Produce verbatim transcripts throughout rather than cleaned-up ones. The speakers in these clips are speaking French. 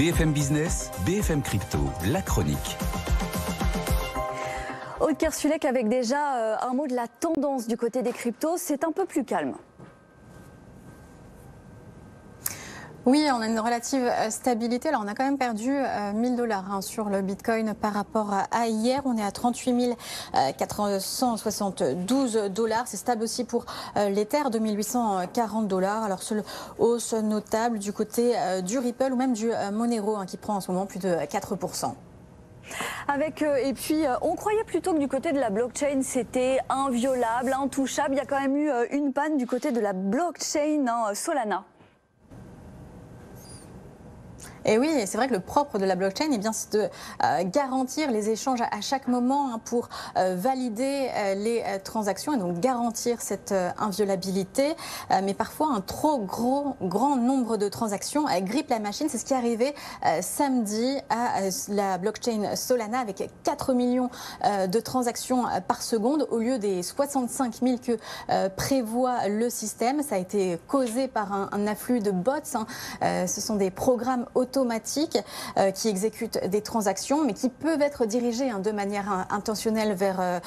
B F M Business, B F M Crypto, la chronique. Aude Kersulec avec déjà un mot de la tendance du côté des cryptos, c'est un peu plus calme. Oui, on a une relative stabilité. Alors, on a quand même perdu mille dollars hein, sur le Bitcoin par rapport à hier. On est à trente-huit mille quatre cent soixante-douze dollars. C'est stable aussi pour l'Ether, deux mille huit cent quarante dollars. Alors, seule hausse notable du côté du Ripple ou même du Monero hein, qui prend en ce moment plus de quatre pour cent. Avec, et puis, on croyait plutôt que du côté de la blockchain, c'était inviolable, intouchable. Il y a quand même eu une panne du côté de la blockchain hein, Solana. Et oui, c'est vrai que le propre de la blockchain, eh bien, c'est de euh, garantir les échanges à chaque moment hein, pour euh, valider euh, les euh, transactions et donc garantir cette euh, inviolabilité. Euh, mais parfois, un trop gros, grand nombre de transactions euh, grippe la machine. C'est ce qui est arrivé euh, samedi à euh, la blockchain Solana avec quatre millions euh, de transactions euh, par seconde au lieu des soixante-cinq mille que euh, prévoit le système. Ça a été causé par un, un afflux de bots. Hein. Euh, ce sont des programmes automatiques automatiques euh, qui exécutent des transactions mais qui peuvent être dirigées hein, de manière hein, intentionnelle vers euh,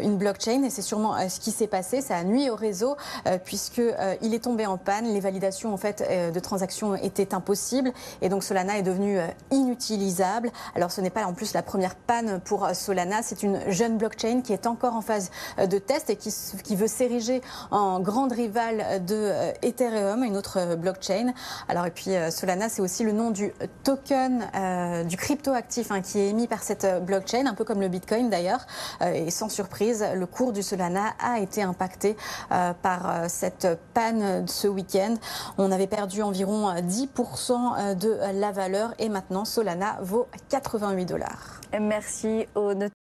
une blockchain, et c'est sûrement euh, ce qui s'est passé. Ça a nuit au réseau euh, puisque euh, il est tombé en panne, les validations en fait euh, de transactions étaient impossibles et donc Solana est devenu euh, inutilisable. Alors ce n'est pas en plus la première panne pour euh, Solana, c'est une jeune blockchain qui est encore en phase euh, de test et qui, qui veut s'ériger en grande rivale de euh, Ethereum, une autre euh, blockchain. Alors et puis euh, Solana, c'est aussi le nom du du token, euh, du crypto-actif hein, qui est émis par cette blockchain, un peu comme le Bitcoin d'ailleurs. Euh, et sans surprise, le cours du Solana a été impacté euh, par cette panne ce week-end. On avait perdu environ dix pour cent de la valeur et maintenant Solana vaut quatre-vingt-huit dollars. Merci Aude.